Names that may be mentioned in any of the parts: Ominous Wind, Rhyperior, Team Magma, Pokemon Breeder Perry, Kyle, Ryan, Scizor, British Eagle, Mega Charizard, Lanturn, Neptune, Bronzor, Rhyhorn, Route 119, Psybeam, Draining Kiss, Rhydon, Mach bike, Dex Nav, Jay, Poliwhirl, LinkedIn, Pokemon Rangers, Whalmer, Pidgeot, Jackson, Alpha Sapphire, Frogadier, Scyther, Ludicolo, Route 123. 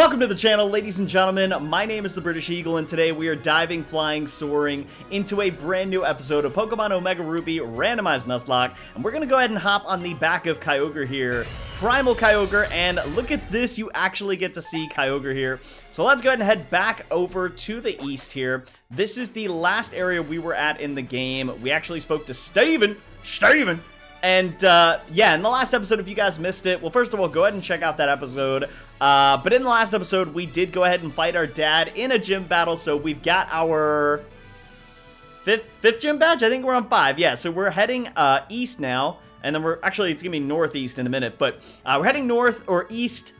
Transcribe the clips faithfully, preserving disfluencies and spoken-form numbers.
Welcome to the channel, ladies and gentlemen. My name is the British Eagle, and today we are diving, flying, soaring into a brand new episode of Pokemon Omega Ruby Randomized Nuzlocke, and we're gonna go ahead and hop on the back of Kyogre here, Primal Kyogre, and look at this, you actually get to see Kyogre here. So let's go ahead and head back over to the east here. This is the last area we were at in the game. We actually spoke to Steven, Steven! And, uh, yeah, in the last episode, if you guys missed it, well, first of all, go ahead and check out that episode. Uh, but in the last episode, we did go ahead and fight our dad in a gym battle, so we've got our fifth, fifth gym badge? I think we're on five, yeah. So we're heading, uh, east now, and then we're, actually, it's gonna be northeast in a minute, but, uh, we're heading north or east.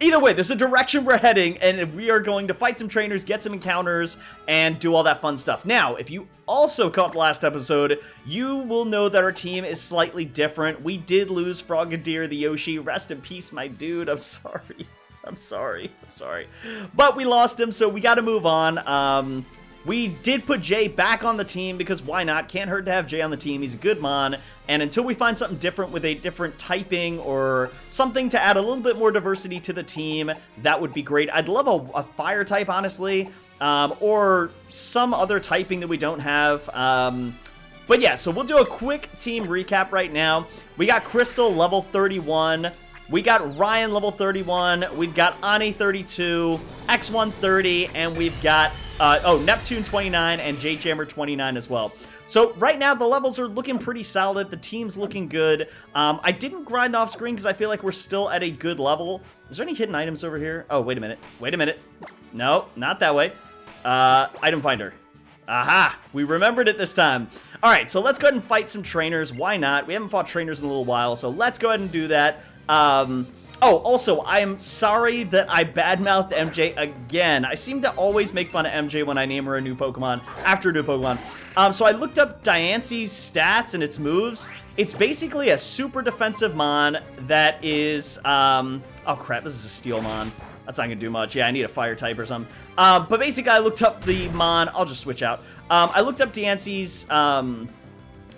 Either way, there's a direction we're heading, and we are going to fight some trainers, get some encounters, and do all that fun stuff. Now, if you also caught the last episode, you will know that our team is slightly different. We did lose Frogadier the Yoshi. Rest in peace, my dude. I'm sorry. I'm sorry. I'm sorry. But we lost him, so we got to move on. Um... We did put Jay back on the team because why not? Can't hurt to have Jay on the team. He's a good mon. And until we find something different with a different typing or something to add a little bit more diversity to the team, that would be great. I'd love a, a fire type, honestly, um, or some other typing that we don't have. Um, but yeah, so we'll do a quick team recap right now. We got Crystal, level thirty-one. We got Ryan, level thirty-one. We've got Ani, thirty-two. X one, thirty. And we've got... Uh, oh, Neptune twenty-nine and J Jammer twenty-nine as well. So right now the levels are looking pretty solid. The team's looking good. Um, I didn't grind off screen because I feel like we're still at a good level. Is there any hidden items over here? Oh, wait a minute. Wait a minute. No, not that way. Uh, item finder. Aha! We remembered it this time. All right, so let's go ahead and fight some trainers. Why not? We haven't fought trainers in a little while, so let's go ahead and do that. Um... Oh, also, I am sorry that I badmouthed M J again. I seem to always make fun of M J when I name her a new Pokemon, after a new Pokemon. Um, so I looked up Diancie's stats and its moves. It's basically a super defensive mon that is, um, oh crap, this is a steel mon. That's not gonna do much. Yeah, I need a fire type or something. Um, but basically I looked up the mon, I'll just switch out. Um, I looked up Diancie's, um,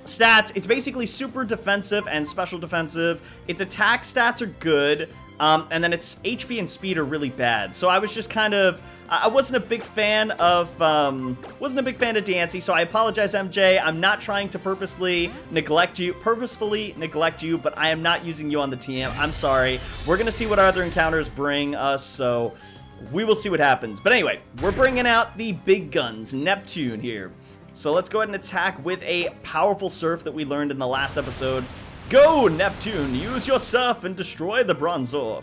stats. It's basically super defensive and special defensive. Its attack stats are good, um, and then its H P and speed are really bad. So I was just kind of, I wasn't a big fan of, um, wasn't a big fan of Diancie. So I apologize, M J. I'm not trying to purposely neglect you, purposefully neglect you, but I am not using you on the team. I'm sorry. We're gonna see what our other encounters bring us. So we will see what happens. But anyway, we're bringing out the big guns, Neptune here. So let's go ahead and attack with a powerful Surf that we learned in the last episode. Go, Neptune! Use your Surf and destroy the Bronzor.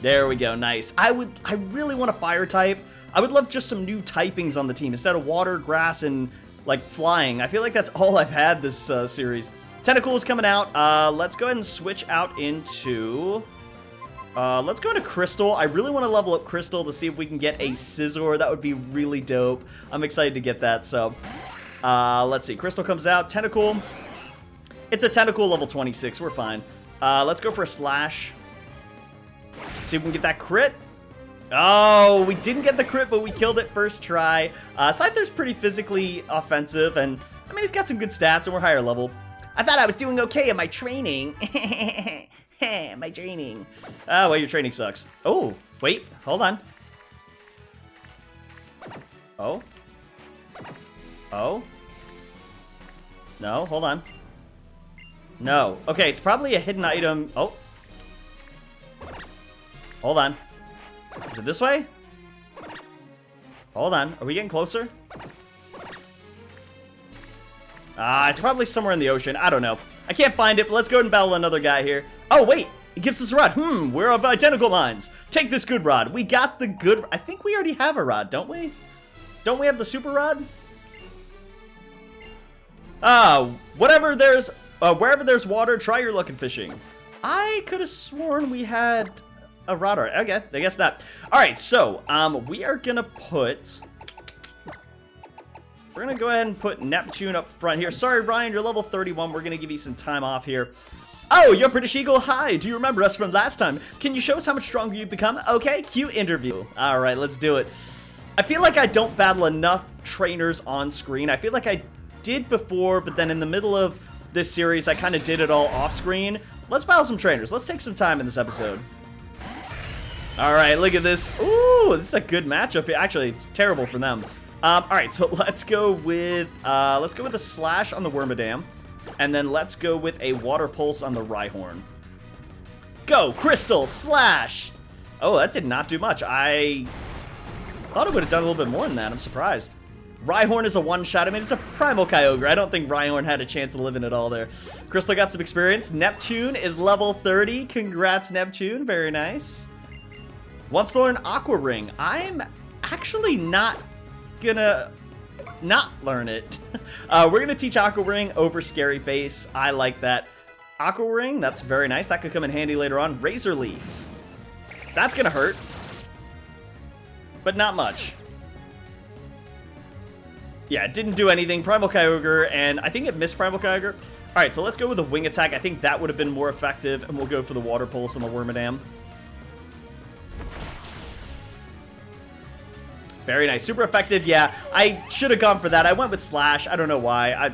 There we go, nice. I would, I really want a fire type. I would love just some new typings on the team instead of water, grass, and like flying. I feel like that's all I've had this uh, series. Tentacool is coming out. Uh, let's go ahead and switch out into... Uh, let's go into Crystal. I really want to level up Crystal to see if we can get a Scizor. That would be really dope. I'm excited to get that, so... Uh, let's see. Crystal comes out. Tentacool. It's a Tentacool level twenty-six. We're fine. Uh, let's go for a Slash. See if we can get that crit. Oh, we didn't get the crit, but we killed it first try. Uh, Scyther's pretty physically offensive, and, I mean, he's got some good stats, and we're higher level. I thought I was doing okay in my training. My training. Oh, well, your training sucks. Oh, wait. Hold on. Oh. Oh. No, hold on. No. Okay, it's probably a hidden item. Oh. Hold on. Is it this way? Hold on. Are we getting closer? Ah, it's probably somewhere in the ocean. I don't know. I can't find it, but let's go ahead and battle another guy here. Oh, wait. It gives us a rod. Hmm, we're of identical minds. Take this good rod. We got the good... I think we already have a rod, don't we? Don't we have the super rod? Ah, uh, whatever there's... Uh, wherever there's water, try your luck in fishing. I could have sworn we had a rod already. Okay, I guess not. All right, so um, we are going to put... We're going to go ahead and put Neptune up front here. Sorry, Ryan, you're level thirty-one. We're going to give you some time off here. Oh, you're British Eagle. Hi, do you remember us from last time? Can you show us how much stronger you've become? Okay, cute interview. All right, let's do it. I feel like I don't battle enough trainers on screen. I feel like I did before, but then in the middle of this series, I kind of did it all off screen. Let's battle some trainers. Let's take some time in this episode. All right, look at this. Ooh, this is a good matchup here. Actually, it's terrible for them. Um, all right, so let's go with uh, let's go with a Slash on the Wormadam, and then let's go with a Water Pulse on the Rhyhorn. Go, Crystal Slash! Oh, that did not do much. I thought it would have done a little bit more than that. I'm surprised. Rhyhorn is a one-shot. I mean, it's a Primal Kyogre. I don't think Rhyhorn had a chance of living at all there. Crystal got some experience. Neptune is level thirty. Congrats, Neptune. Very nice. Wants to learn Aqua Ring. I'm actually not gonna not learn it. Uh, we're gonna teach Aqua Ring over Scary Face. I like that. Aqua Ring, that's very nice. That could come in handy later on. Razor Leaf. That's gonna hurt. But not much. Yeah, it didn't do anything. Primal Kyogre, and I think it missed Primal Kyogre. All right, so let's go with a Wing Attack. I think that would have been more effective, and we'll go for the Water Pulse on the Wormadam. Very nice. Super effective, yeah. I should have gone for that. I went with Slash. I don't know why. I,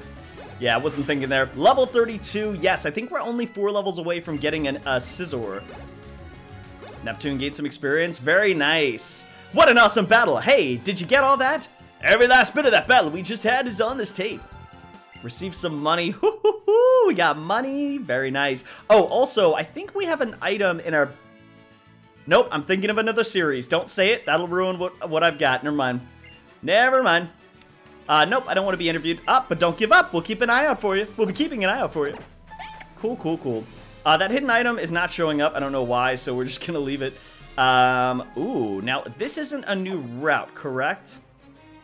yeah, I wasn't thinking there. Level thirty-two. Yes, I think we're only four levels away from getting an, a Scizor. Neptune gained some experience. Very nice. What an awesome battle. Hey, did you get all that? Every last bit of that battle we just had is on this tape. Receive some money. Hoo, hoo, hoo. We got money. Very nice. Oh, also, I think we have an item in our... Nope, I'm thinking of another series. Don't say it. That'll ruin what, what I've got. Never mind. Never mind. Uh, nope, I don't want to be interviewed. Up, oh, but don't give up. We'll keep an eye out for you. We'll be keeping an eye out for you. Cool, cool, cool. Uh, that hidden item is not showing up. I don't know why, so we're just going to leave it. Um, ooh, now this isn't a new route, correct?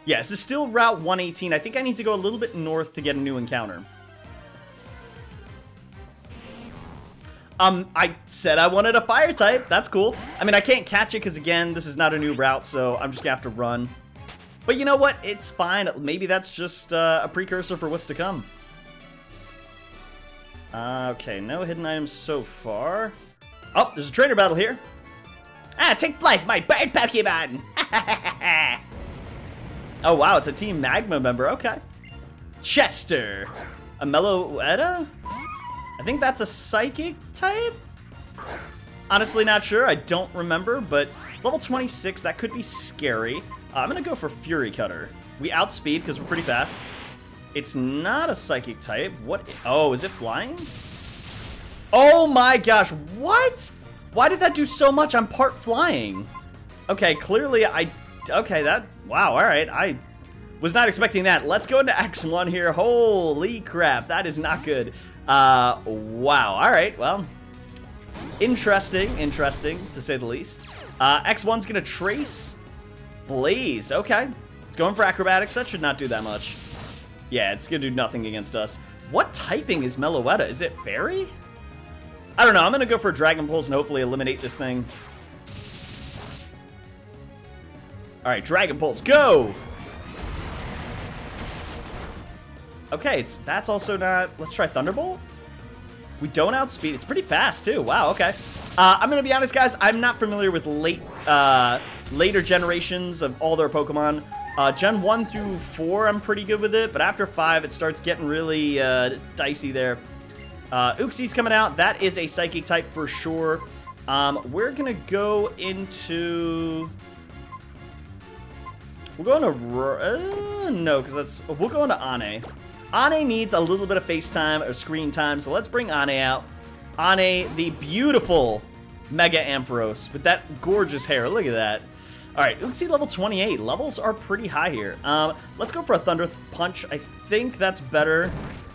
Yeah, this is still Route one eighteen. I think I need to go a little bit north to get a new encounter. Um, I said I wanted a fire type. That's cool. I mean, I can't catch it because, again, this is not a new route, so I'm just going to have to run. But you know what? It's fine. Maybe that's just uh, a precursor for what's to come. Uh, okay, no hidden items so far. Oh, there's a trainer battle here. Ah, take flight, my bird Pokemon! Oh, wow, it's a Team Magma member. Okay. Chester. A Meloetta? I think that's a Psychic type? Honestly, not sure. I don't remember, but it's level twenty-six. That could be scary. Uh, I'm going to go for Fury Cutter. We outspeed because we're pretty fast. It's not a Psychic type. What? Oh, is it flying? Oh, my gosh. What? Why did that do so much? I'm part flying. Okay, clearly I... Okay, that... Wow, all right. I was not expecting that. Let's go into X one here. Holy crap. That is not good. Uh, wow. All right, well. Interesting. Interesting, to say the least. Uh, X one's going to Trace Blaze. Okay. It's going for Acrobatics. That should not do that much. Yeah, it's going to do nothing against us. What typing is Meloetta? Is it Fairy? I don't know. I'm going to go for Dragon Pulse and hopefully eliminate this thing. All right, Dragon Pulse, go! Okay, it's that's also not... Let's try Thunderbolt. We don't outspeed. It's pretty fast, too. Wow, okay. Uh, I'm going to be honest, guys. I'm not familiar with late, uh, later generations of all their Pokemon. Uh, Gen one through four, I'm pretty good with it. But after five, it starts getting really uh, dicey there. Uh, Uxie's coming out. That is a Psychic type for sure. Um, we're going to go into... We're going to... Uh, no, because that's... We'll go into Ane. Ane needs a little bit of face time or screen time, so let's bring Ane out. Ane, the beautiful Mega Ampharos with that gorgeous hair. Look at that. All right, Uxie level twenty-eight. Levels are pretty high here. Um, let's go for a Thunder Punch. I think that's better.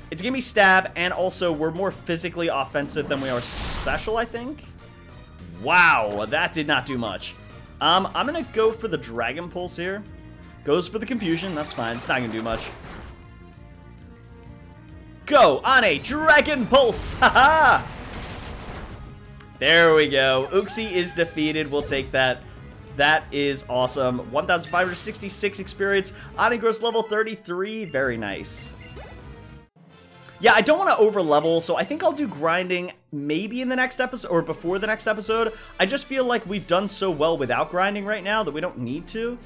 It's going to be Stab, and also we're more physically offensive than we are special, I think. Wow, that did not do much. Um, I'm going to go for the Dragon Pulse here. Goes for the Confusion. That's fine. It's not going to do much. Go on a Dragon Pulse. Haha. There we go. Uxie is defeated. We'll take that. That is awesome. one thousand five hundred sixty-six experience. Ane gross level thirty-three. Very nice. Yeah, I don't want to overlevel, so I think I'll do grinding maybe in the next episode or before the next episode. I just feel like we've done so well without grinding right now that we don't need to.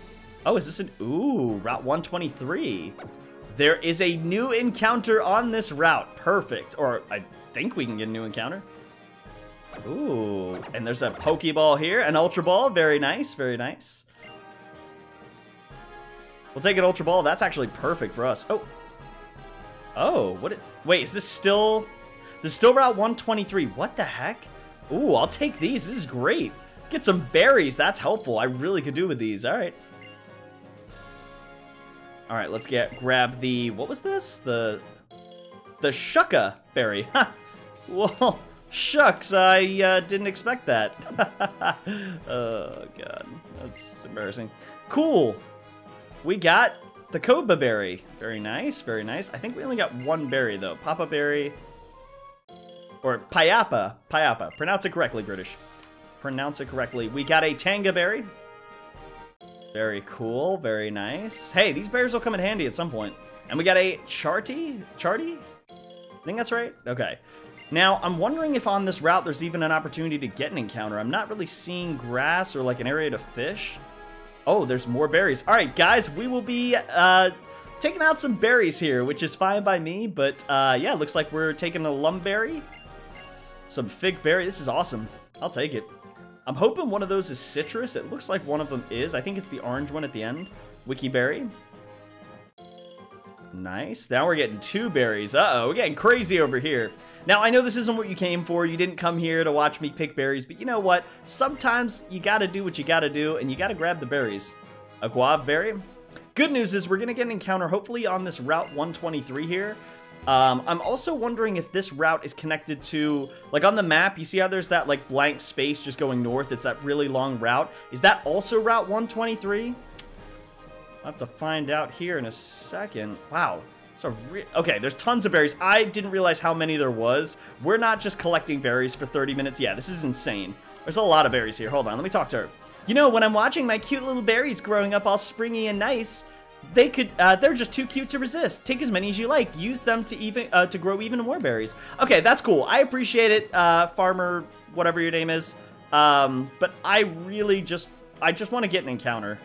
Oh, is this an... Ooh, Route one twenty-three. There is a new encounter on this route. Perfect. Or I think we can get a new encounter. Ooh, and there's a Pokeball here, an Ultra Ball. Very nice, very nice. We'll take an Ultra Ball. That's actually perfect for us. Oh. Oh, what? It, wait, is this still... This is still Route one twenty-three. What the heck? Ooh, I'll take these. This is great. Get some berries. That's helpful. I really could do with these. All right. All right, let's get grab the... What was this? The... The Shucka berry. Ha! Whoa. Shucks, I uh, didn't expect that. Oh, God. That's embarrassing. Cool. We got the Cobra Berry. Very nice, very nice. I think we only got one berry, though. Papa Berry. Or Payapa. Payapa. Pronounce it correctly, British. Pronounce it correctly. We got a Tanga Berry. Very cool, very nice. Hey, these berries will come in handy at some point. And we got a Charty? Charty? I think that's right. Okay. Now, I'm wondering if on this route there's even an opportunity to get an encounter. I'm not really seeing grass or like an area to fish. Oh, there's more berries. All right, guys, we will be uh, taking out some berries here, which is fine by me. But uh, yeah, looks like we're taking a lumberry, some fig berry. This is awesome. I'll take it. I'm hoping one of those is citrus. It looks like one of them is. I think it's the orange one at the end. Wiki berry. Nice. Now we're getting two berries. Uh-oh, we're getting crazy over here. Now, I know this isn't what you came for. You didn't come here to watch me pick berries, but you know what? Sometimes you gotta do what you gotta do, and you gotta grab the berries. A guava berry. Good news is we're gonna get an encounter, hopefully, on this Route one twenty-three here. Um, I'm also wondering if this route is connected to, like on the map, you see how there's that like blank space just going north? It's that really long route. Is that also Route one twenty-three? I'll have to find out here in a second. Wow. So okay, there's tons of berries. I didn't realize how many there was. We're not just collecting berries for thirty minutes. Yeah, this is insane. There's a lot of berries here. Hold on, let me talk to her. You know, when I'm watching my cute little berries growing up all springy and nice, they could, uh, they're just too cute to resist. Take as many as you like. Use them to even uh, to grow even more berries. Okay, that's cool. I appreciate it, uh, farmer, whatever your name is. Um, but I really just, I just want to get an encounter.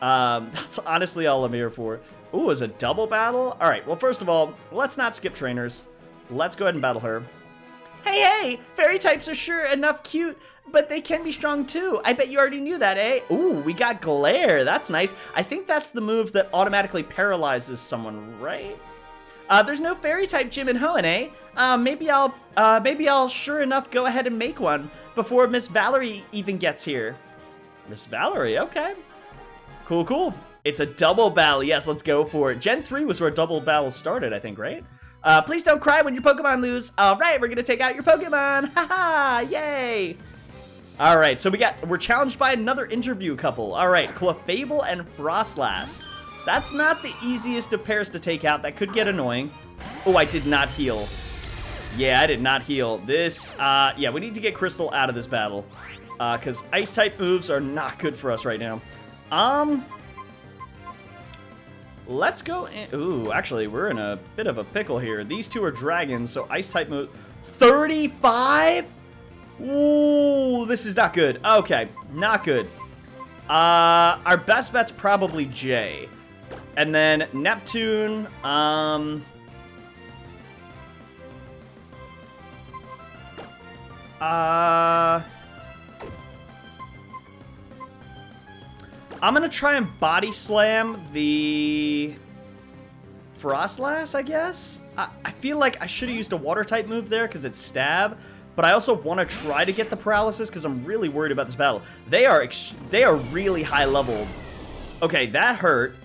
Um, that's honestly all I'm here for. Ooh, is a double battle? All right, well, first of all, let's not skip trainers. Let's go ahead and battle her. Hey, hey, fairy types are sure enough cute, but they can be strong too. I bet you already knew that, eh? Ooh, we got Glare, that's nice. I think that's the move that automatically paralyzes someone, right? Uh, there's no fairy type gym in Hoenn, eh? Uh, maybe I'll, uh, maybe I'll sure enough go ahead and make one before Miss Valerie even gets here. Miss Valerie, okay. Cool, cool. It's a double battle. Yes, let's go for it. Gen three was where double battle started, I think, right? Uh, please don't cry when your Pokemon lose. All right, we're going to take out your Pokemon. Haha, yay. All right, so we got, we're challenged by another interview couple. All right, Clefable and Frostlass. That's not the easiest of pairs to take out. That could get annoying. Oh, I did not heal. Yeah, I did not heal. This, uh, yeah, we need to get Crystal out of this battle. Uh, because Ice-type moves are not good for us right now. Um, let's go in. Ooh, actually, we're in a bit of a pickle here. These two are dragons, so ice-type move. thirty-five? Ooh, this is not good. Okay, not good. Uh, our best bet's probably Jay. And then Neptune, um... Uh... I'm gonna try and body slam the Frostlass, I guess. I, I feel like I should have used a water type move there because it's stab, but I also want to try to get the paralysis because I'm really worried about this battle. They are ex they are really high leveled. Okay, that hurt.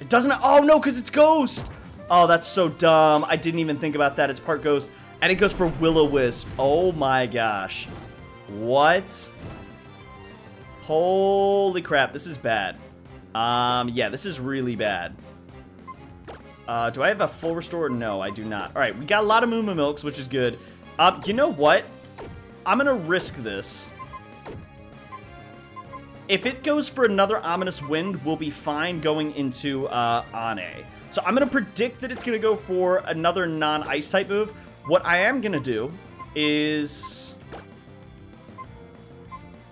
It doesn't. Oh no, because it's ghost. Oh, that's so dumb. I didn't even think about that. It's part ghost, and it goes for Will-O-Wisp. Oh my gosh, what? Holy crap, this is bad. Um, yeah, this is really bad. Uh, do I have a full restore? No, I do not. All right, we got a lot of Moo Moo Milks, which is good. Uh, you know what? I'm gonna risk this. If it goes for another Ominous Wind, we'll be fine going into uh, Ane. So I'm gonna predict that it's gonna go for another non-ice type move. What I am gonna do is...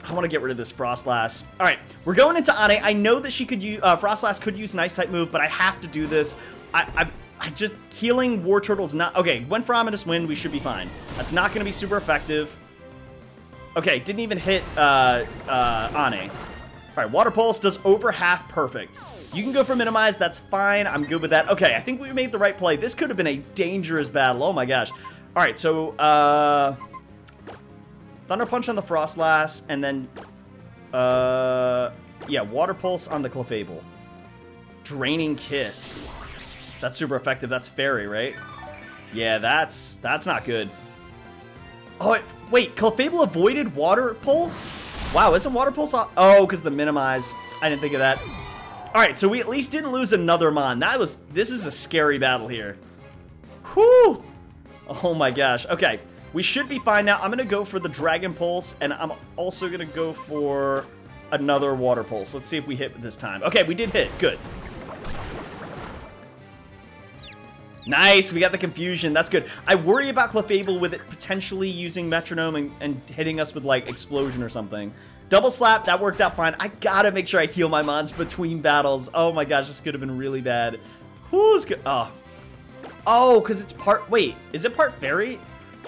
I want to get rid of this Frostlass. All right, we're going into Ane. I know that she could use, uh, Frostlass could use an ice type move, but I have to do this. I, I, I just, healing War Turtle's not, okay, went for Ominous Wind, we should be fine. That's not going to be super effective. Okay, didn't even hit uh, uh, Ane. All right, Water Pulse does over half. Perfect. You can go for Minimize. That's fine. I'm good with that. Okay, I think we made the right play. This could have been a dangerous battle. Oh, my gosh. All right, so uh, Thunder Punch on the Frostlass, and then, uh, yeah, Water Pulse on the Clefable. Draining Kiss. That's super effective. That's Fairy, right? Yeah, that's that's not good. Oh, it, wait. Clefable avoided Water Pulse? Wow, isn't Water Pulse off? Oh, because the Minimize. I didn't think of that. All right, so we at least didn't lose another Mon. That was... This is a scary battle here. Whew. Oh, my gosh. Okay. We should be fine now. I'm going to go for the Dragon Pulse, and I'm also going to go for another Water Pulse. Let's see if we hit this time. Okay, we did hit. Good. Nice, we got the confusion. That's good. I worry about Clefable with it potentially using Metronome and, and hitting us with, like, Explosion or something. Double Slap, that worked out fine. I gotta make sure I heal my mons between battles. Oh my gosh, this could have been really bad. Ooh, this could, oh, oh, because it's part... Wait, is it part Fairy?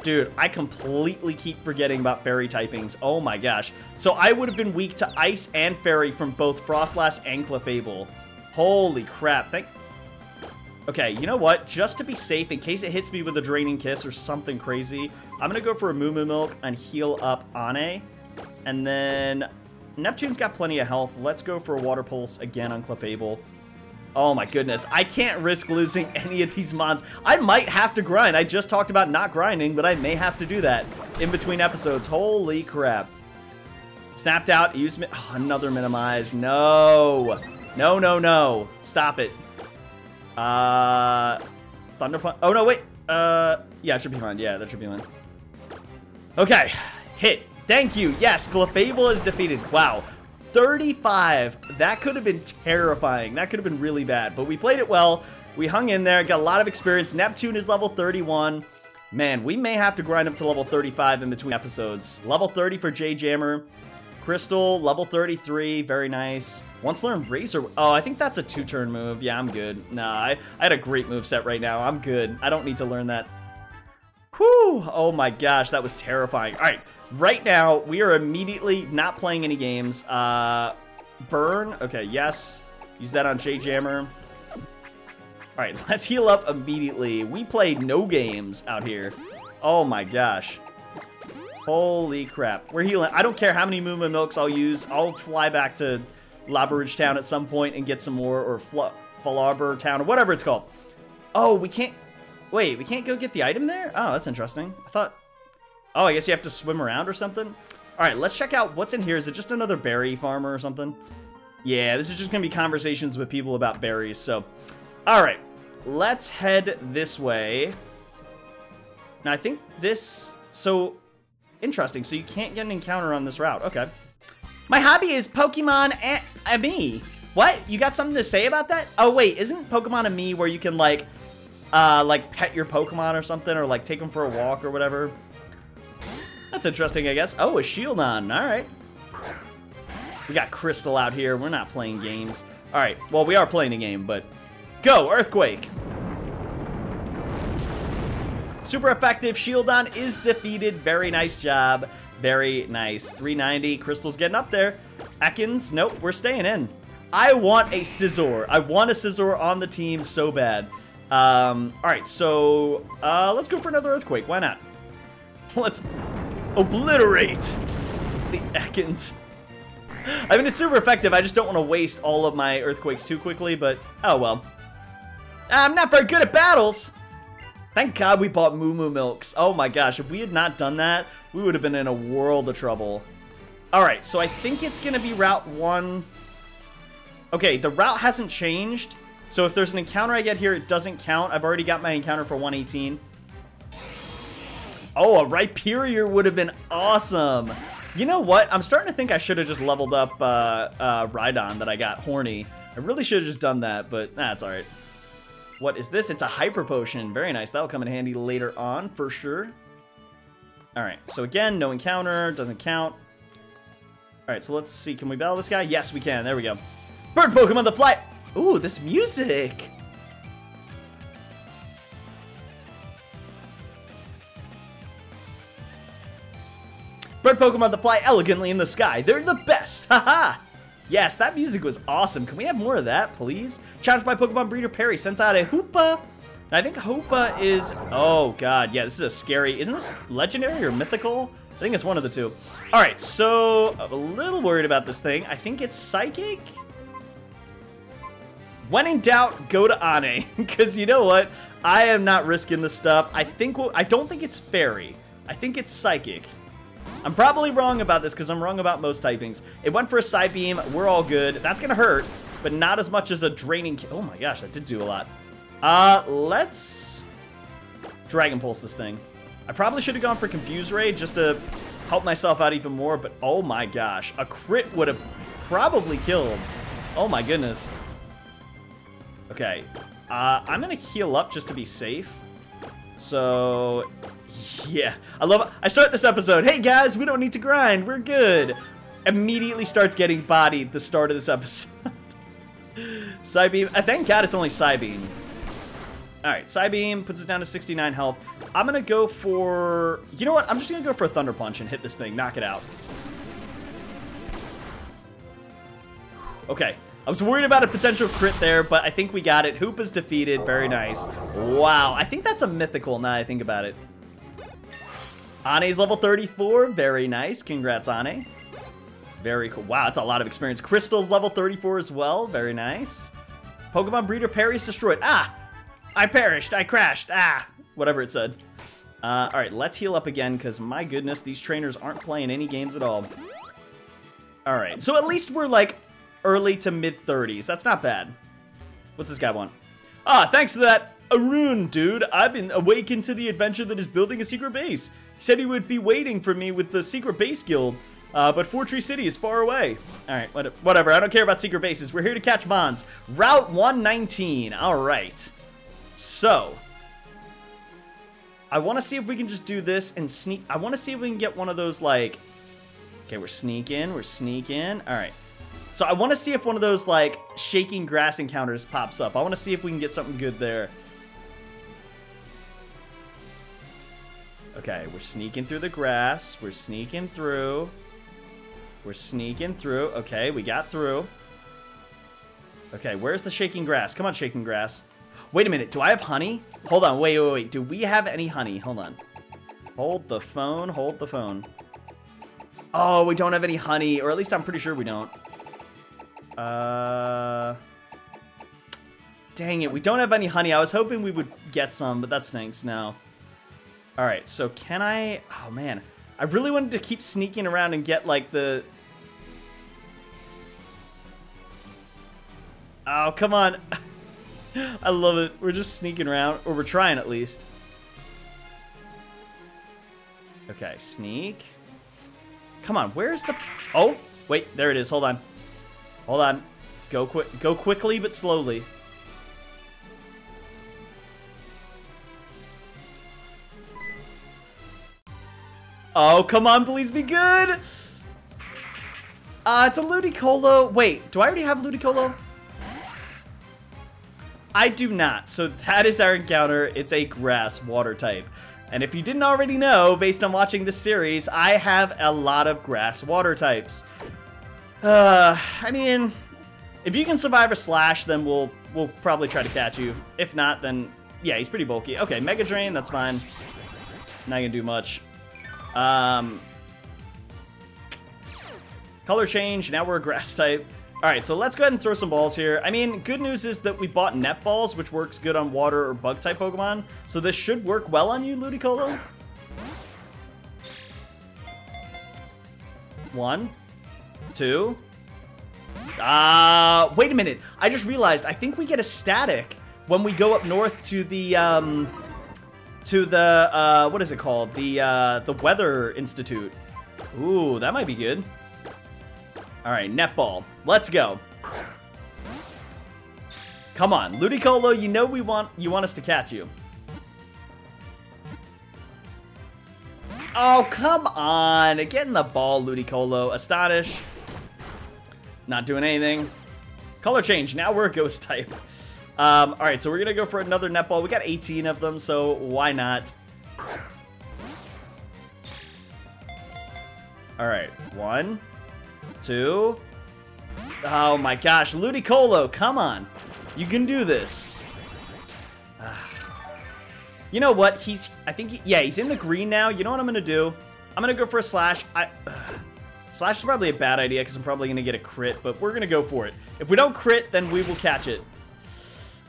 Dude, I completely keep forgetting about Fairy typings. Oh my gosh. So I would have been weak to Ice and Fairy from both Frostlass and Clefable. Holy crap. Thank... Okay, you know what? Just to be safe, in case it hits me with a Draining Kiss or something crazy, I'm going to go for a Moo Moo Milk and heal up Ane. And then Neptune's got plenty of health. Let's go for a Water Pulse again on Clefable. Oh my goodness. I can't risk losing any of these mons. I might have to grind. I just talked about not grinding, but I may have to do that in between episodes. Holy crap. Snapped out. Used mi- oh, another Minimize. No. No, no, no. Stop it. Uh, Thunder Punch. Oh, no, wait. Uh, yeah, it should be fine. Yeah, that should be fine. Okay. Hit. Thank you. Yes, Clefable is defeated. Wow. thirty-five. That could have been terrifying. That could have been really bad. But we played it well. We hung in there. Got a lot of experience. Neptune is level thirty-one. Man, we may have to grind up to level thirty-five in between episodes. Level thirty for J Jammer. Crystal, level thirty-three. Very nice. Once learned Razor. Oh, I think that's a two-turn move. Yeah, I'm good. Nah, I, I had a great move set right now. I'm good. I don't need to learn that. Whew. Oh, my gosh. That was terrifying. All right. Right now, we are immediately not playing any games. Uh, burn. Okay, yes. Use that on J Jammer. All right. Let's heal up immediately. We played no games out here. Oh, my gosh. Holy crap. We're healing. I don't care how many Moo Moo Milks I'll use. I'll fly back to Lobberidge Town at some point and get some more, or Falabber Town, or whatever it's called. Oh, we can't... Wait, we can't go get the item there? Oh, that's interesting. I thought... Oh, I guess you have to swim around or something? All right, let's check out what's in here. Is it just another berry farmer or something? Yeah, this is just going to be conversations with people about berries, so... All right, let's head this way. Now, I think this... So... Interesting, so you can't get an encounter on this route. Okay. My hobby is Pokemon and, and me. What? You got something to say about that? Oh, wait, isn't Pokemon and me where you can, like, uh, like pet your Pokemon or something, or, like, take them for a walk or whatever? That's interesting, I guess. Oh, a Shieldon. All right. We got Crystal out here. We're not playing games. All right. Well, we are playing a game, but... Go, Earthquake! Super effective. Shieldon is defeated. Very nice job. Very nice. three ninety. Crystal's getting up there. Ekans. Nope. We're staying in. I want a Scizor. I want a Scizor on the team so bad. Um, all right. So uh, let's go for another Earthquake. Why not? Let's obliterate the Ekans. I mean, it's super effective. I just don't want to waste all of my Earthquakes too quickly, but oh well. I'm not very good at battles. Thank God we bought Moo Moo Milks. Oh my gosh, if we had not done that, we would have been in a world of trouble. All right, so I think it's going to be Route one. Okay, the route hasn't changed. So if there's an encounter I get here, it doesn't count. I've already got my encounter for one eighteen. Oh, a Rhyperior would have been awesome. You know what? I'm starting to think I should have just leveled up uh, uh, Rhydon that I got horny. I really should have just done that, but that's nah, all right. What is this? It's a Hyper Potion. Very nice. That'll come in handy later on for sure. All right. So again, no encounter. Doesn't count. All right. So let's see. Can we battle this guy? Yes, we can. There we go. Bird Pokemon the fly. Ooh, this music. Bird Pokemon that fly elegantly in the sky. They're the best. Haha. Yes, that music was awesome. Can we have more of that, please? Challenged by Pokemon Breeder Perry. Sends out a Hoopa. I think Hoopa is... Oh, God. Yeah, this is a scary... Isn't this legendary or mythical? I think it's one of the two. All right, so I'm a little worried about this thing. I think it's psychic. When in doubt, go to Ane. Because you know what? I am not risking this stuff. I think we'll, I don't think it's fairy. I think it's psychic. I'm probably wrong about this because I'm wrong about most typings. It went for a Psybeam. We're all good. That's going to hurt, but not as much as a Draining... Oh, my gosh. That did do a lot. Uh, let's Dragon Pulse this thing. I probably should have gone for Confuse Ray just to help myself out even more, but oh my gosh. A crit would have probably killed. Oh my goodness. Okay. Uh, I'm going to heal up just to be safe. So, yeah. I love it. I start this episode. Hey guys, we don't need to grind. We're good. Immediately starts getting bodied at the start of this episode. Psybeam. Uh, thank God it's only Psybeam. All right, Psybeam puts us down to sixty-nine health. I'm going to go for... You know what? I'm just going to go for a Thunder Punch and hit this thing. Knock it out. Okay. I was worried about a potential crit there, but I think we got it. Hoop is defeated. Very nice. Wow. I think that's a mythical now I think about it. Ane's level thirty-four. Very nice. Congrats, Ane. Very cool. Wow, that's a lot of experience. Crystal's level thirty-four as well. Very nice. Pokemon Breeder Perry's destroyed. Ah! I perished. I crashed. Ah, whatever it said. Uh, all right, let's heal up again because, my goodness, these trainers aren't playing any games at all. All right, so at least we're, like, early to mid-thirties. That's not bad. What's this guy want? Ah, thanks to that Arun, dude. I've been awakened to the adventure that is building a secret base. He said he would be waiting for me with the Secret Base Guild, uh, but Fort Tree City is far away. All right, whatever. I don't care about secret bases. We're here to catch Mons. Route one nineteen. All right. So, I want to see if we can just do this and sneak. I want to see if we can get one of those, like... Okay, we're sneaking. We're sneaking. All right. So, I want to see if one of those, like, shaking grass encounters pops up. I want to see if we can get something good there. Okay, we're sneaking through the grass. We're sneaking through. We're sneaking through. Okay, we got through. Okay, where's the shaking grass? Come on, shaking grass. Wait a minute, do I have honey? Hold on, wait, wait, wait. Do we have any honey? Hold on. Hold the phone, hold the phone. Oh, we don't have any honey, or at least I'm pretty sure we don't. Uh, dang it, we don't have any honey. I was hoping we would get some, but that stinks now. All right, so can I... Oh, man. I really wanted to keep sneaking around and get, like, the... Oh, come on. I love it. We're just sneaking around. Or we're trying, at least. Okay, sneak. Come on, where's the... Oh, wait, there it is. Hold on. Hold on. Go quick. Go quickly, but slowly. Oh, come on, please be good! Uh, it's a Ludicolo. Wait, do I already have Ludicolo? I do not. So that is our encounter. It's a grass water type. And if you didn't already know, based on watching this series, I have a lot of grass water types. Uh, I mean, if you can survive a slash, then we'll we'll probably try to catch you. If not, then, yeah, he's pretty bulky. Okay, Mega Drain, that's fine. Not gonna do much. Um, color change, now we're a grass type. All right, so let's go ahead and throw some balls here. I mean, good news is that we bought net balls, which works good on water or bug type Pokemon. So this should work well on you, Ludicolo. One, two. Ah, uh, wait a minute. I just realized I think we get a static when we go up north to the, um, to the, uh, what is it called? The, uh, the Weather Institute. Ooh, that might be good. All right, netball. Let's go. Come on, Ludicolo. You know we want you want us to catch you. Oh, come on! Get in the ball, Ludicolo. Astonish. Not doing anything. Color change. Now we're a ghost type. Um, all right, so we're gonna go for another netball. We got eighteen of them, so why not? All right, one, two. Oh my gosh, Ludicolo, come on. You can do this. You know what? He's, I think, he, yeah, he's in the green now. You know what I'm going to do? I'm going to go for a slash. I, uh, slash is probably a bad idea because I'm probably going to get a crit, but we're going to go for it. If we don't crit, then we will catch it.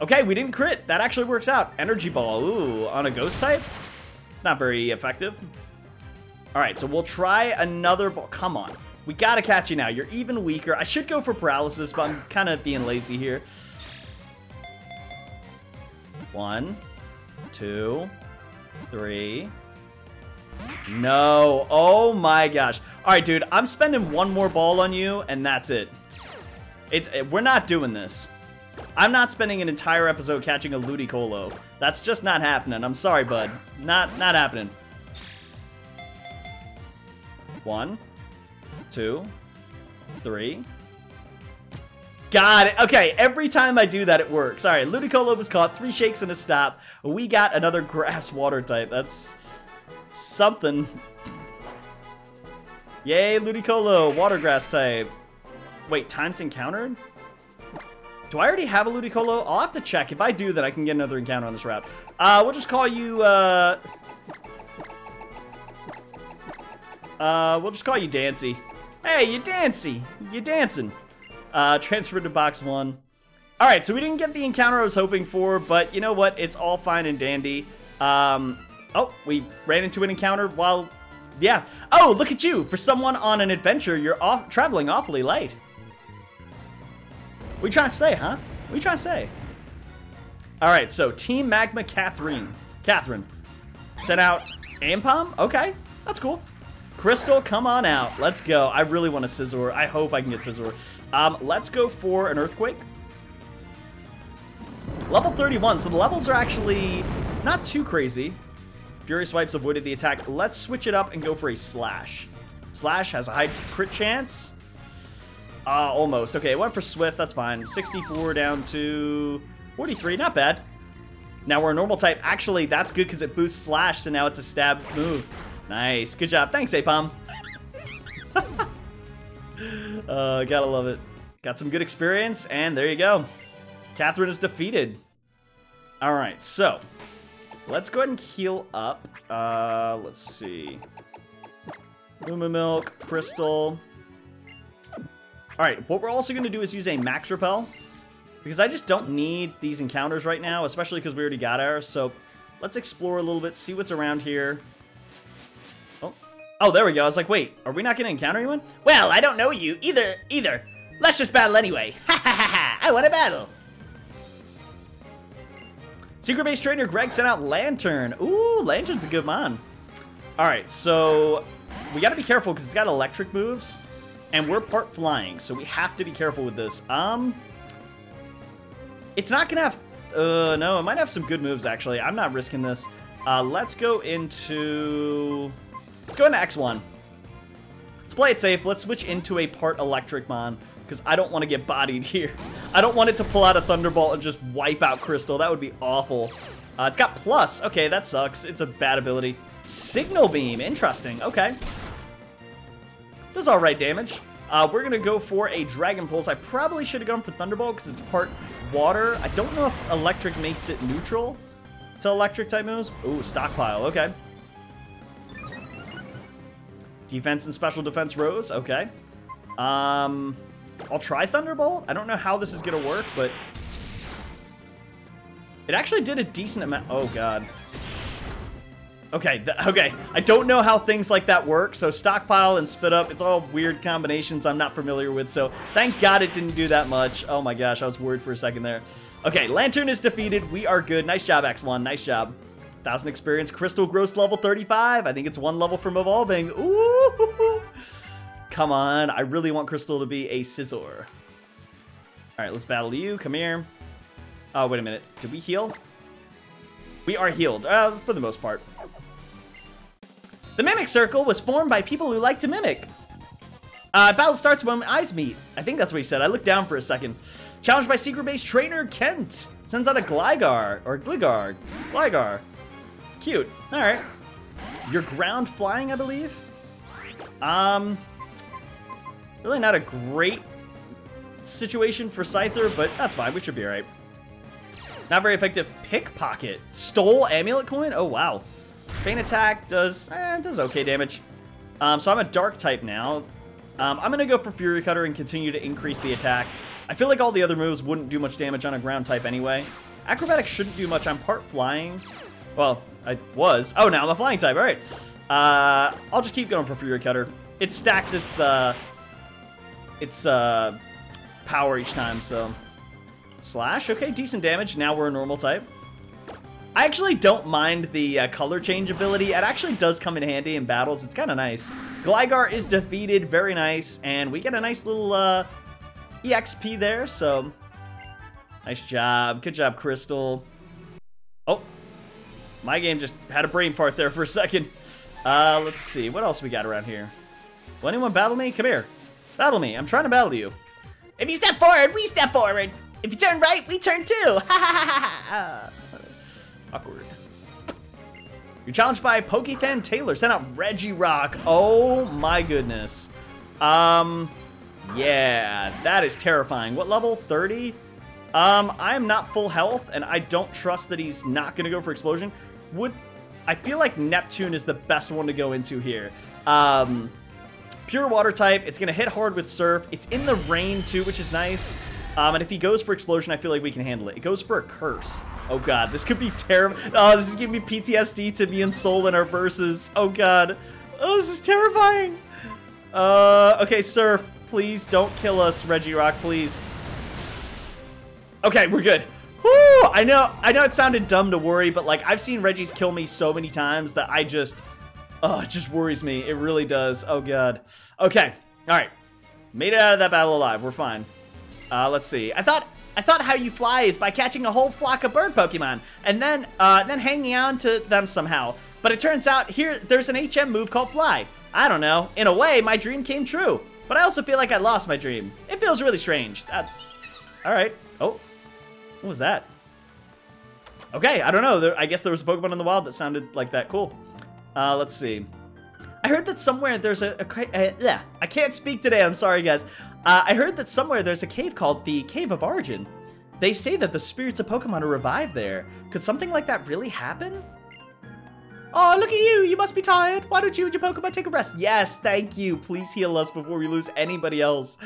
Okay, we didn't crit. That actually works out. Energy Ball, ooh, on a ghost type? It's not very effective. All right, so we'll try another ball. Come on. We got to catch you now. You're even weaker. I should go for paralysis, but I'm kind of being lazy here. One. Two, three. No. Oh my gosh. All right, dude. I'm spending one more ball on you, and that's it. It's it, we're not doing this. I'm not spending an entire episode catching a Ludicolo. That's just not happening. I'm sorry, bud. Not not happening. One, two, three. Got it. Okay, every time I do that, it works. All right, Ludicolo was caught. Three shakes and a stop. We got another grass water type. That's something. Yay, Ludicolo, water grass type. Wait, times encountered? Do I already have a Ludicolo? I'll have to check. If I do, then I can get another encounter on this route. Uh, we'll just call you, uh... Uh, we'll just call you Diancie. Hey, you Diancie. You dancing. Uh, transferred to box one. All right, so we didn't get the encounter I was hoping for, but you know what? It's all fine and dandy. Um, oh, we ran into an encounter while, yeah. Oh, look at you. For someone on an adventure, you're off traveling awfully light. What are you trying to say, huh? What are you trying to say? All right, so Team Magma Catherine. Catherine sent out Ampom? Okay, that's cool. Crystal, come on out. Let's go. I really want a Scizor. I hope I can get Scizor. Um, let's go for an Earthquake. Level thirty-one, so the levels are actually not too crazy. Furious Wipes avoided the attack. Let's switch it up and go for a Slash. Slash has a high crit chance. Uh, almost. Okay, it went for Swift. That's fine. sixty-four down to forty-three. Not bad. Now we're a normal type. Actually, that's good because it boosts Slash, so now it's a stab move. Nice. Good job. Thanks, Apom. uh, gotta love it. Got some good experience, and there you go. Catherine is defeated. All right, so let's go ahead and heal up. Uh, let's see. Luma Milk, Crystal. All right, what we're also going to do is use a Max Repel, because I just don't need these encounters right now, especially because we already got ours. So let's explore a little bit, see what's around here. Oh, there we go. I was like, wait, are we not going to encounter anyone? Well, I don't know you either, either. Let's just battle anyway. Ha ha ha ha, I want to battle. Secret Base Trainer Greg sent out Lantern. Ooh, Lantern's a good man. All right, so we got to be careful because it's got electric moves and we're part flying. So we have to be careful with this. Um, It's not going to have, uh, no, it might have some good moves actually. I'm not risking this. Uh, let's go into... Let's go into X one. Let's play it safe. Let's switch into a part electric mon, because I don't want to get bodied here. I don't want it to pull out a Thunderbolt and just wipe out Crystal. That would be awful. Uh, it's got plus. Okay, that sucks. It's a bad ability. Signal Beam. Interesting. Okay. Does all right damage. Uh, we're going to go for a Dragon Pulse. I probably should have gone for Thunderbolt because it's part water. I don't know if electric makes it neutral to electric type moves. Ooh, Stockpile. Okay. Defense and special defense rose, okay. Um, I'll try Thunderbolt. I don't know how this is gonna work, but it actually did a decent amount. Oh God. Okay, okay. I don't know how things like that work. So stockpile and spit up—it's all weird combinations I'm not familiar with. So thank God it didn't do that much. Oh my gosh, I was worried for a second there. Okay, Lantern is defeated. We are good. Nice job, X one. Nice job. one thousand experience. Crystal gross level thirty-five. I think it's one level from evolving. Ooh. Come on. I really want Crystal to be a Scizor. All right, let's battle you. Come here. Oh, wait a minute. Did we heal? We are healed, uh, for the most part. The Mimic Circle was formed by people who like to mimic. Uh, battle starts when eyes meet. I think that's what he said. I looked down for a second. Challenged by Secret Base Trainer Kent. Sends out a Gligar. Or Gligar. Gligar. Cute. All right. You're ground flying, I believe. Um, really not a great situation for Scyther, but that's fine. We should be all right. Not very effective. Pickpocket. Stole amulet coin? Oh, wow. Feint attack does, eh, does okay damage. Um, so I'm a dark type now. Um, I'm going to go for Fury Cutter and continue to increase the attack. I feel like all the other moves wouldn't do much damage on a ground type anyway. Acrobatics shouldn't do much. I'm part flying. Well, I was. Oh, now I'm a flying type. All right. Uh, I'll just keep going for Fury Cutter. It stacks its, uh, its uh, power each time, so... Slash, okay, decent damage. Now we're a normal type. I actually don't mind the uh, color change ability. It actually does come in handy in battles. It's kind of nice. Gligar is defeated, very nice. And we get a nice little uh, E X P there, so... Nice job. Good job, Crystal. Oh, my game just had a brain fart there for a second. Uh, let's see, what else we got around here? Will anyone battle me? Come here. Battle me. I'm trying to battle you. If you step forward, we step forward. If you turn right, we turn too. Ha ha ha ha. Awkward. You're challenged by Pokefan Taylor. Send out Regirock. Oh my goodness. Um, yeah, that is terrifying. What level? thirty? Um, I am not full health, and I don't trust that he's not going to go for Explosion. Would I feel like Neptune is the best one to go into here. Um, pure water type. It's going to hit hard with Surf. It's in the rain too, which is nice. Um, and if he goes for Explosion, I feel like we can handle it. It goes for a Curse. Oh, God. This could be terrible. Oh, this is giving me P T S D to me and Soul in our verses. Oh, God. Oh, this is terrifying. Uh, okay, Surf, please don't kill us, Regirock, please. Okay, we're good. Woo! I know, I know it sounded dumb to worry, but, like, I've seen Regis kill me so many times that I just... Oh, it just worries me. It really does. Oh, God. Okay. All right. Made it out of that battle alive. We're fine. Uh, let's see. I thought I thought how you fly is by catching a whole flock of bird Pokemon and then uh, then hanging on to them somehow. But it turns out here there's an H M move called Fly. I don't know. In a way, my dream came true. But I also feel like I lost my dream. It feels really strange. That's... All right. Oh. What was that? Okay. I don't know. There, I guess there was a Pokemon in the wild that sounded like that. Cool. Uh, let's see. I heard that somewhere there's a... a, a uh, I can't speak today. I'm sorry, guys. Uh, I heard that somewhere there's a cave called the Cave of Origin. They say that the spirits of Pokemon are revived there. Could something like that really happen? Oh, look at you. You must be tired. Why don't you and your Pokemon take a rest? Yes, thank you. Please heal us before we lose anybody else.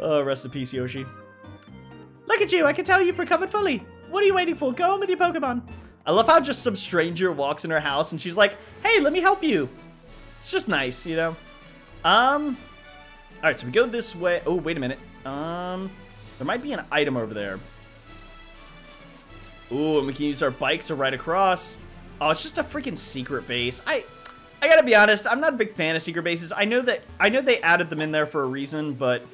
Oh, rest in peace, Yoshi. Look at you. I can tell you've recovered fully. What are you waiting for? Go on with your Pokemon. I love how just some stranger walks in her house and she's like, hey, let me help you. It's just nice, you know? Um... All right, so we go this way. Oh, wait a minute. Um, there might be an item over there. Ooh, and we can use our bike to ride across. Oh, it's just a freaking secret base. I, I gotta be honest. I'm not a big fan of secret bases. I know that. I know they added them in there for a reason, but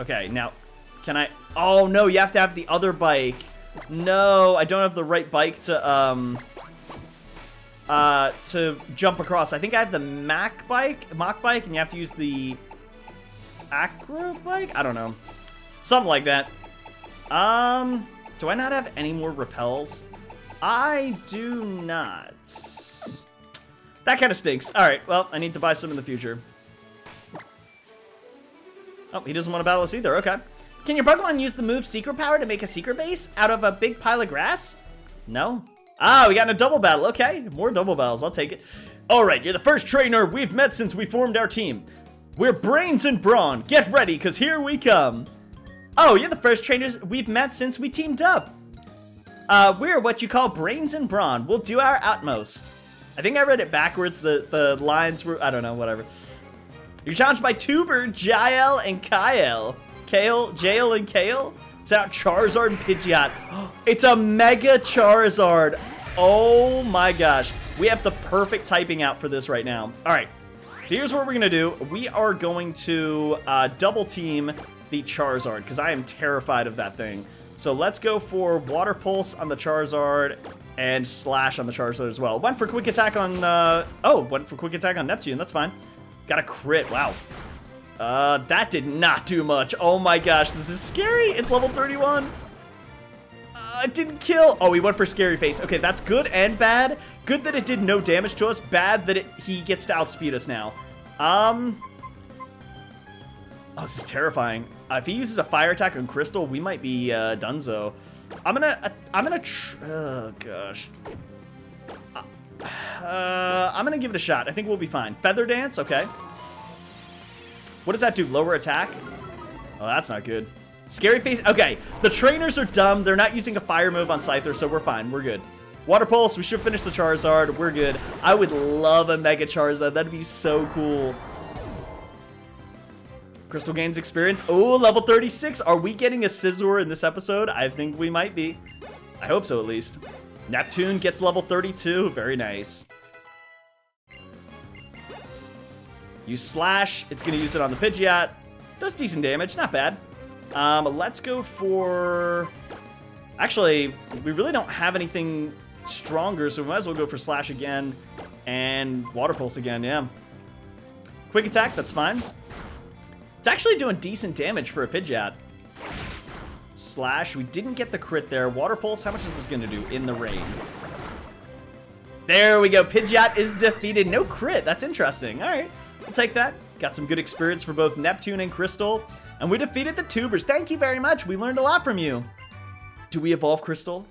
okay. Now, can I? Oh no, you have to have the other bike. No, I don't have the right bike to um. Uh, to jump across. I think I have the Mac bike, Mach bike, and you have to use the. Acrobike? I don't know. Something like that. Um, do I not have any more repels? I do not. That kind of stinks. All right, well, I need to buy some in the future. Oh, he doesn't want to battle us either. Okay. Can your Pokemon use the move Secret Power to make a secret base out of a big pile of grass? No. Ah, we got in a double battle. Okay, more double battles. I'll take it. All right, you're the first trainer we've met since we formed our team. We're Brains and Brawn. Get ready, because here we come. Oh, you're the first trainers we've met since we teamed up. Uh, we're what you call Brains and Brawn. We'll do our utmost. I think I read it backwards. The, the lines were... I don't know, whatever. You're challenged by Tuber, Jael, and Kyle. Kale, Jail, and Kale? It's out Charizard and Pidgeot. It's a Mega Charizard. Oh, my gosh. We have the perfect typing out for this right now. All right. So here's what we're going to do. We are going to uh, double team the Charizard because I am terrified of that thing. So let's go for Water Pulse on the Charizard and Slash on the Charizard as well. Went for Quick Attack on... Uh, oh, went for Quick Attack on Neptune. That's fine. Got a crit. Wow. Uh, that did not do much. Oh my gosh, this is scary. It's level thirty-one. Uh, it didn't kill. Oh, he went for Scary Face. Okay, that's good and bad. Good that it did no damage to us. Bad that it, he gets to outspeed us now. Um. Oh, this is terrifying. Uh, if he uses a fire attack on Crystal, we might be uh, donezo. I'm gonna. Uh, I'm gonna. Tr oh gosh. Uh, uh, I'm gonna give it a shot. I think we'll be fine. Feather Dance. Okay. What does that do? Lower attack. Oh, that's not good. Scary Face. Okay. The trainers are dumb. They're not using a fire move on Scyther, so we're fine. We're good. Water Pulse. We should finish the Charizard. We're good. I would love a Mega Charizard. That'd be so cool. Crystal gains experience. Oh, level thirty-six. Are we getting a Scizor in this episode? I think we might be. I hope so, at least. Neptune gets level thirty-two. Very nice. Use Slash. It's going to use it on the Pidgeot. Does decent damage. Not bad. Um, let's go for... Actually, we really don't have anything stronger, so we might as well go for Slash again and Water Pulse again, yeah. Quick Attack, that's fine. It's actually doing decent damage for a Pidgeot. Slash, we didn't get the crit there. Water Pulse, how much is this going to do in the rain? There we go. Pidgeot is defeated. No crit. That's interesting. All right, we'll take that. Got some good experience for both Neptune and Crystal. And we defeated the Tubers. Thank you very much. We learned a lot from you. Do we evolve Crystal?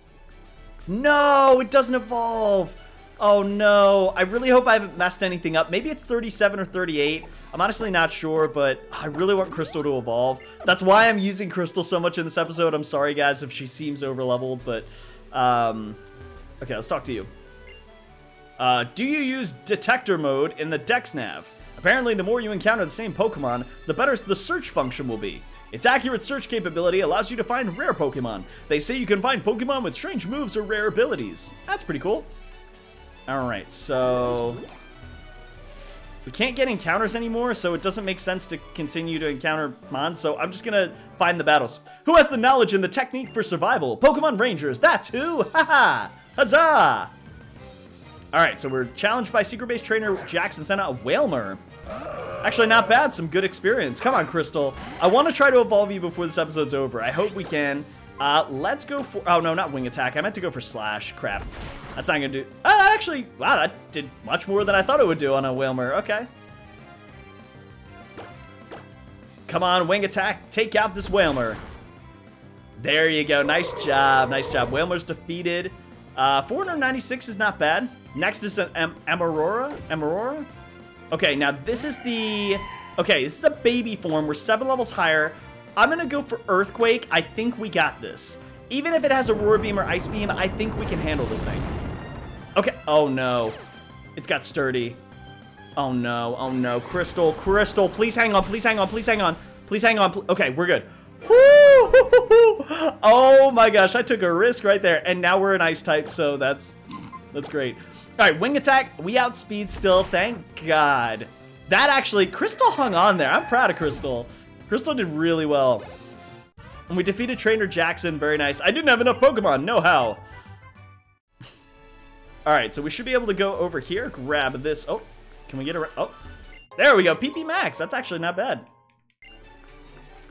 No, it doesn't evolve. Oh no, I really hope I haven't messed anything up. Maybe it's thirty-seven or thirty-eight. I'm honestly not sure, but I really want Crystal to evolve. That's why I'm using Crystal so much in this episode. I'm sorry guys if she seems overleveled, but um, okay, let's talk to you. Uh, do you use detector mode in the Dex Nav? Apparently the more you encounter the same Pokemon, the better the search function will be. Its accurate search capability allows you to find rare Pokemon. They say you can find Pokemon with strange moves or rare abilities. That's pretty cool. Alright, so... we can't get encounters anymore, so it doesn't make sense to continue to encounter Mon, so I'm just gonna find the battles. Who has the knowledge and the technique for survival? Pokemon Rangers, that's who! Haha! Huzzah! Alright, so we're challenged by Secret Base Trainer Jackson Senna, a Whalmer. Actually, not bad. Some good experience. Come on, Crystal. I want to try to evolve you before this episode's over. I hope we can. Uh, let's go for... Oh, no, not Wing Attack. I meant to go for Slash. Crap. That's not going to do... Oh, that actually... Wow, that did much more than I thought it would do on a Whalmer. Okay. Come on, Wing Attack. Take out this Whalmer. There you go. Nice job. Nice job. Whalmer's defeated. Uh, four ninety-six is not bad. Next is an Am Amarora. Amarora? Okay, now this is the... Okay, this is the baby form. We're seven levels higher. I'm going to go for Earthquake. I think we got this. Even if it has Aurora Beam or Ice Beam, I think we can handle this thing. Okay. Oh, no. It's got Sturdy. Oh, no. Oh, no. Crystal. Crystal. Please hang on. Please hang on. Please hang on. Please hang on. Okay, we're good. Oh, my gosh. I took a risk right there. And now we're an Ice-type, so that's that's great. All right, Wing Attack, we outspeed still, thank God. That actually, Crystal hung on there. I'm proud of Crystal. Crystal did really well. And we defeated Trainer Jackson, very nice. I didn't have enough Pokemon, no how. All right, so we should be able to go over here, grab this. Oh, can we get around? Oh, there we go, P P Max, that's actually not bad.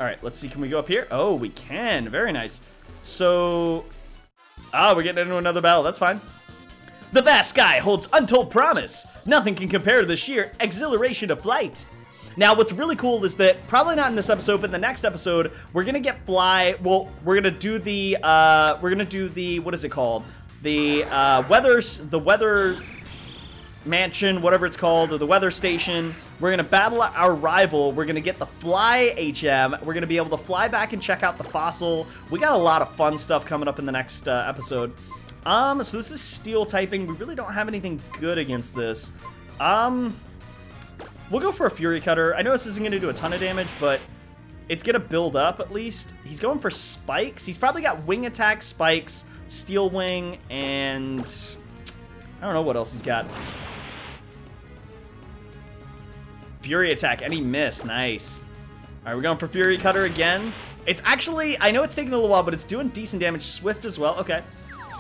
All right, let's see, can we go up here? Oh, we can, very nice. So, ah, we're getting into another battle, that's fine. The vast sky holds untold promise. Nothing can compare to the sheer exhilaration of flight. Now, what's really cool is that, probably not in this episode, but in the next episode, we're gonna get fly, well, we're gonna do the, uh, we're gonna do the, what is it called? The, uh, weather, the weather mansion, whatever it's called, or the weather station. We're gonna battle our rival. We're gonna get the fly H M. We're gonna be able to fly back and check out the fossil. We got a lot of fun stuff coming up in the next uh, episode. Um, so this is steel typing. We really don't have anything good against this. Um, we'll go for a Fury Cutter. I know this isn't going to do a ton of damage, but it's going to build up at least. He's going for spikes. He's probably got Wing Attack, spikes, Steel Wing, and I don't know what else he's got. Fury Attack, and he missed. Nice. All right, we're going for Fury Cutter again. It's actually, I know it's taking a little while, but it's doing decent damage. Swift as well. Okay.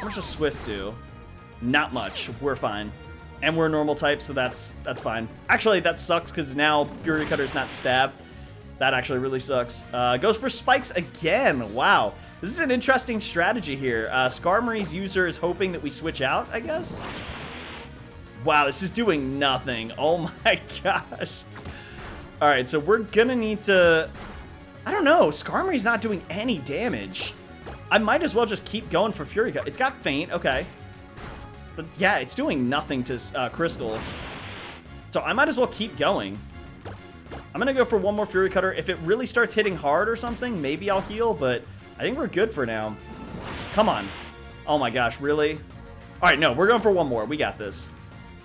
How much does Swift do? Not much. We're fine. And we're a normal type, so that's that's fine. Actually, that sucks because now Fury Cutter's not stab. That actually really sucks. Uh, goes for spikes again. Wow. This is an interesting strategy here. Uh, Skarmory's user is hoping that we switch out, I guess. Wow, this is doing nothing. Oh my gosh. All right, so we're gonna need to, I don't know, Skarmory's not doing any damage. I might as well just keep going for Fury Cut. It's got Faint, okay. But yeah, it's doing nothing to uh, Crystal. So I might as well keep going. I'm gonna go for one more Fury Cutter. If it really starts hitting hard or something, maybe I'll heal, but I think we're good for now. Come on. Oh my gosh, really? All right, no, we're going for one more. We got this.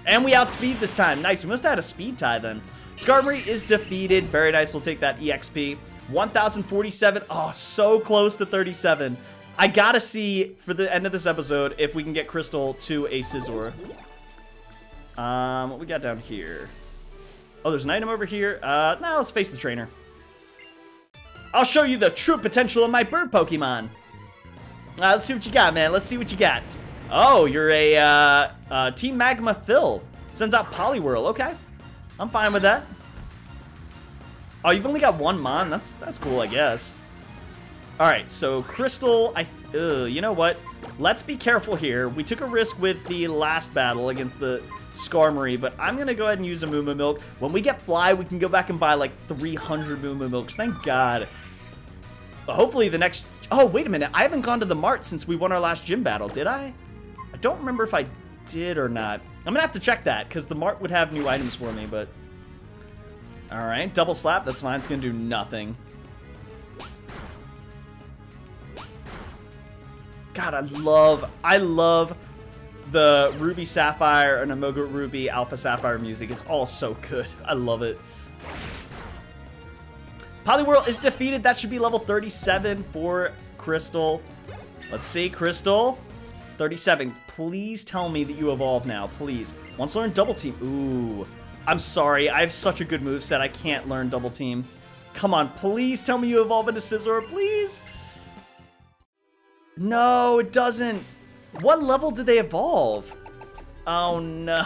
And we outspeed this time. Nice, we must have had a speed tie then. Skarmory is defeated. Very nice, we'll take that E X P. one thousand forty-seven, oh, so close to thirty-seven. I gotta see for the end of this episode if we can get Crystal to a Scizor. Um, what we got down here? Oh, there's an item over here. Uh, now let's face the trainer. I'll show you the true potential of my bird Pokemon. Uh, let's see what you got, man. Let's see what you got. Oh, you're a uh, uh, Team Magma Phil. Sends out Poliwhirl. Okay, I'm fine with that. Oh, you've only got one Mon. That's that's cool, I guess. All right, so Crystal, I th uh, you know what? Let's be careful here. We took a risk with the last battle against the Skarmory, but I'm gonna go ahead and use a Mooma Milk. When we get Fly, we can go back and buy like three hundred Mooma Milks. Thank God. But hopefully the next. Oh, wait a minute. I haven't gone to the Mart since we won our last gym battle, did I? I don't remember if I did or not. I'm gonna have to check that because the Mart would have new items for me, but. All right, double slap, that's fine, it's gonna do nothing. God, I love, I love the Ruby Sapphire and Omega Ruby Alpha Sapphire music. It's all so good, I love it. Poliwhirl is defeated, that should be level thirty-seven for Crystal. Let's see, Crystal, thirty-seven. Please tell me that you evolve now, please. Once learn double team, ooh. I'm sorry, I have such a good moveset, I can't learn double team. Come on, please tell me you evolve into Scizor, please. No, it doesn't. What level did they evolve? Oh no.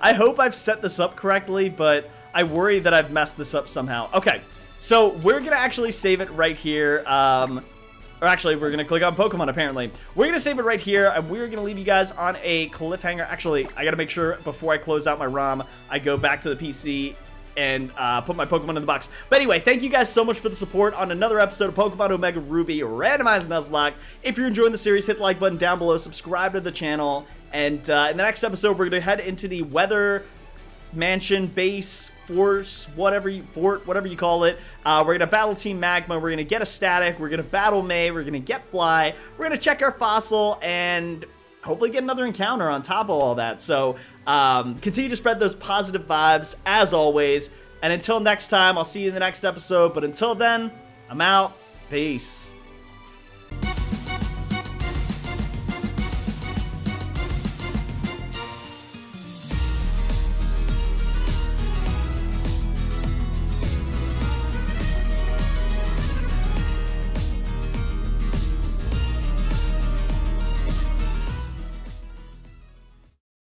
I hope I've set this up correctly, but I worry that I've messed this up somehow. Okay, so we're gonna actually save it right here. Um, Or actually, we're going to click on Pokemon, apparently. We're going to save it right here, and we're going to leave you guys on a cliffhanger. Actually, I got to make sure before I close out my ROM, I go back to the P C and uh, put my Pokemon in the box. But anyway, thank you guys so much for the support on another episode of Pokemon Omega Ruby Randomized Nuzlocke. If you're enjoying the series, hit the like button down below, subscribe to the channel, and uh, in the next episode, we're going to head into the weather mansion, base, force, whatever you, fort, whatever you call it. Uh, we're gonna battle Team Magma, we're gonna get a Static, we're gonna battle May, we're gonna get Fly, we're gonna check our fossil, and hopefully get another encounter on top of all that. So, um, continue to spread those positive vibes, as always, and until next time, I'll see you in the next episode, but until then, I'm out. Peace.